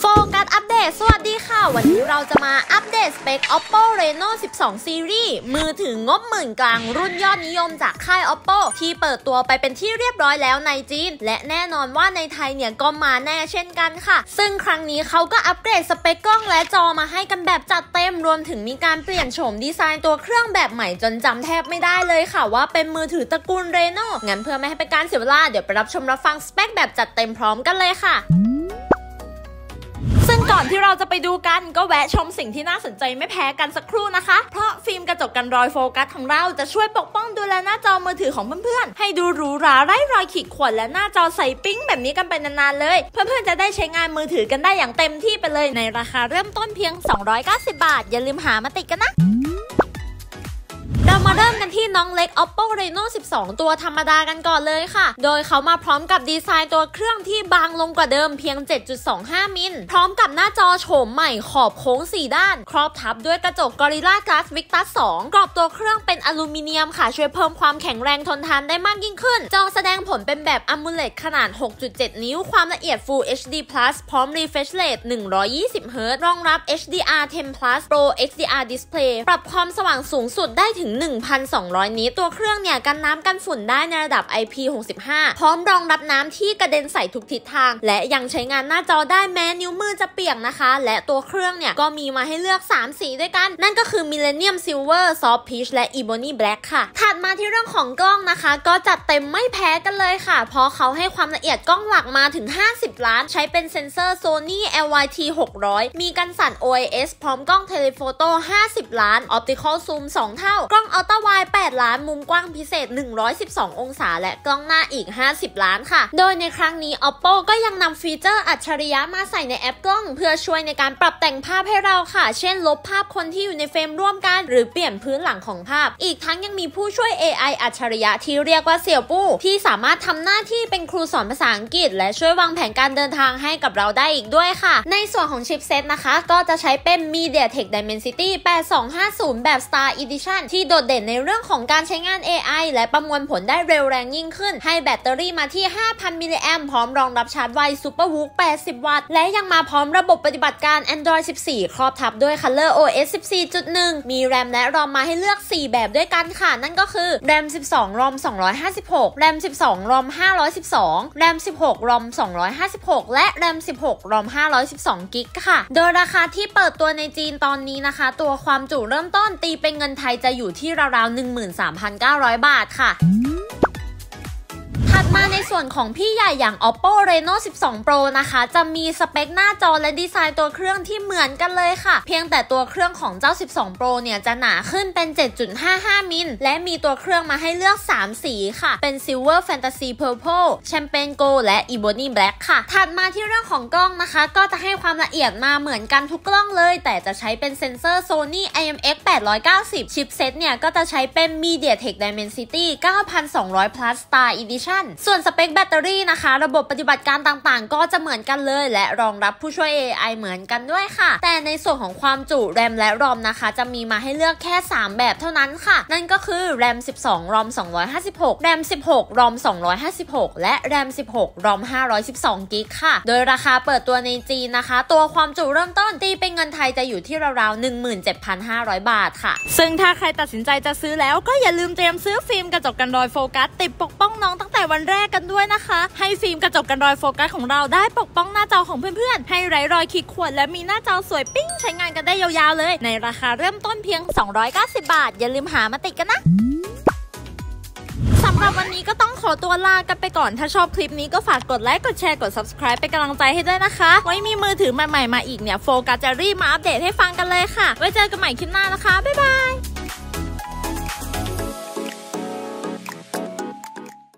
โฟกัสอัปเดตสวัสดีค่ะวันนี้เราจะมาอัปเดตสเปค OPPO Reno 12 Series มือถืองบหมื่นกลางรุ่นยอดนิยมจากค่าย OPPO ที่เปิดตัวไปเป็นที่เรียบร้อยแล้วในจีนและแน่นอนว่าในไทยเนี่ยก็มาแน่เช่นกันค่ะซึ่งครั้งนี้เขาก็อัปเกรดสเปคกล้องและจอมาให้กันแบบจัดเต็มรวมถึงมีการเปลี่ยนโฉมดีไซน์ตัวเครื่องแบบใหม่จนจำแทบไม่ได้เลยค่ะว่าเป็นมือถือตระกูล Reno งั้นเพื่อไม่ให้เป็นการเสียเวลาเดี๋ยวไปรับชมรับฟังสเปคแบบจัดเต็มพร้อมกันเลยค่ะซึ่งก่อนที่เราจะไปดูกันก็แวะชมสิ่งที่น่าสนใจไม่แพ้กันสักครู่นะคะเพราะฟิล์มกระจกกันรอยโฟกัสของเราจะช่วยปกป้องดูแลหน้าจอมือถือของเพื่อนๆให้ดูหรูหราไร้รอยขีดข่วนและหน้าจอใสปิ๊งแบบนี้กันไปนานๆเลยเพื่อนๆจะได้ใช้งานมือถือกันได้อย่างเต็มที่ไปเลยในราคาเริ่มต้นเพียง290บาทอย่าลืมหามาติดกันนะเรามาเริ่มกันที่น้องเล็ก OPPO Reno 12 ตัวธรรมดากันก่อนเลยค่ะโดยเขามาพร้อมกับดีไซน์ตัวเครื่องที่บางลงกว่าเดิมเพียง 7.25 มิลพร้อมกับหน้าจอโฉมใหม่ขอบโค้ง4ด้านครอบทับด้วยกระจก Gorilla Glass Victus 2 กรอบตัวเครื่องเป็นอลูมิเนียมค่ะช่วยเพิ่มความแข็งแรงทนทานได้มากยิ่งขึ้นจอแสดงผลเป็นแบบ AMOLED ขนาด 6.7 นิ้วความละเอียด Full HD+ พร้อม refresh rate 120 Hz รองรับ HDR10+ Pro XDR Display ปรับความสว่างสูงสุดได้ถึง1,200 นิตตัวเครื่องเนี่ยกันน้ำกันฝุ่นได้ในระดับ IP65 พร้อมรองรับน้ำที่กระเด็นใส่ทุกทิศทางและยังใช้งานหน้าจอได้แม้นิ้วมือจะเปียกนะคะและตัวเครื่องเนี่ยก็มีมาให้เลือก3สีด้วยกันนั่นก็คือ Millennium Silver, Soft Peach และ Ebony Black ค่ะถัดมาที่เรื่องของกล้องนะคะก็จัดเต็มไม่แพ้กันเลยค่ะเพราะเขาให้ความละเอียดกล้องหลักมาถึง50ล้านใช้เป็นเซ็นเซอร์ Sony LYT 600มีกันสั่น OIS พร้อมกล้องเทเลโฟโต้50ล้าน Optical Zoom 2 เท่ากล้องอัลตราไวด์8ล้านมุมกว้างพิเศษ112องศาและกล้องหน้าอีก50ล้านค่ะโดยในครั้งนี้ OPPO ก็ยังนำฟีเจอร์อัจฉริยะมาใส่ในแอปกล้องเพื่อช่วยในการปรับแต่งภาพให้เราค่ะเช่นลบภาพคนที่อยู่ในเฟรมร่วมกันหรือเปลี่ยนพื้นหลังของภาพอีกทั้งยังมีผู้ช่วย AI อัจฉริยะที่เรียกว่าเสี่ยวปู้ที่สามารถทำหน้าที่เป็นครูสอนภาษาอังกฤษและช่วยวางแผนการเดินทางให้กับเราได้อีกด้วยค่ะในส่วนของชิปเซตนะคะก็จะใช้เป็น MediaTek Dimensity 8250แบบ Star Edition ที่โดดเด่นในเรื่องของการใช้งาน AI และประมวลผลได้เร็วแรงยิ่งขึ้นให้แบตเตอรี่มาที่ 5,000 มิลลิแอมพร้อมรองรับชาร์จไว Super Hook 80 วัตต์และยังมาพร้อมระบบปฏิบัติการ Android 14 ครอบทับด้วย Color OS 14.1 มี RAM และ ROM มาให้เลือก4แบบด้วยกันค่ะนั่นก็คือ RAM 12 ROM 256 RAM 12 ROM 512 RAM 16 ROM 256และ RAM 16 ROM 512 GB ค่ะโดยราคาที่เปิดตัวในจีนตอนนี้นะคะตัวความจุเริ่มต้นตีเป็นเงินไทยจะอยู่ที่ราวๆ 13,900 บาทค่ะถัดมาในส่วนของพี่ใหญ่อย่าง OPPO Reno 12 Pro นะคะจะมีสเปคหน้าจอและดีไซน์ตัวเครื่องที่เหมือนกันเลยค่ะเพียงแต่ตัวเครื่องของเจ้า12 Pro เนี่ยจะหนาขึ้นเป็น 7.55 มิลและมีตัวเครื่องมาให้เลือก3สีค่ะเป็น Silver Fantasy Purple, Champagne Gold และ Ebony Black ค่ะถัดมาที่เรื่องของกล้องนะคะก็จะให้ความละเอียดมาเหมือนกันทุกกล้องเลยแต่จะใช้เป็นเซ็นเซอร์ Sony IMX 890ชิปเซตเนี่ยก็จะใช้เป็น MediaTek Dimensity 9200 Plus Star Editionส่วนสเปคแบตเตอรี่นะคะระบบปฏิบัติการต่างๆก็จะเหมือนกันเลยและรองรับผู้ช่วย AI เหมือนกันด้วยค่ะแต่ในส่วนของความจุ RAM และ ROM นะคะจะมีมาให้เลือกแค่3แบบเท่านั้นค่ะนั่นก็คือ RAM 12 ROM 256 RAM 16 ROM 256และ RAM 16 ROM 512 GB ค่ะโดยราคาเปิดตัวในจีนนะคะตัวความจุเริ่มต้นตีเป็นเงินไทยจะอยู่ที่ราวๆ 17,500 บาทค่ะซึ่งถ้าใครตัดสินใจจะซื้อแล้วก็อย่าลืมเตรียมซื้อฟิล์มกระจกกันรอยโฟกัสติดปกป้องน้องตั้งแต่วันแรกกันด้วยนะคะให้ฟิล์มกระจกกันรอยโฟกัสของเราได้ปกป้องหน้าจอของเพื่อนๆให้ไร้รอยขีดข่วนและมีหน้าจอสวยปิ้งใช้งานกันได้ยาวๆเลยในราคาเริ่มต้นเพียง290บาทอย่าลืมหามาติดกันนะสำหรับวันนี้ก็ต้องขอตัวลากันไปก่อนถ้าชอบคลิปนี้ก็ฝากกดไลค์กดแชร์กด subscribe เป็นกำลังใจให้ด้วยนะคะไว้มีมือถือใหม่ๆมาอีกเนี่ยโฟกัสจะรีบมาอัปเดตให้ฟังกันเลยค่ะไว้เจอกันใหม่คลิปหน้านะคะบ๊ายบาย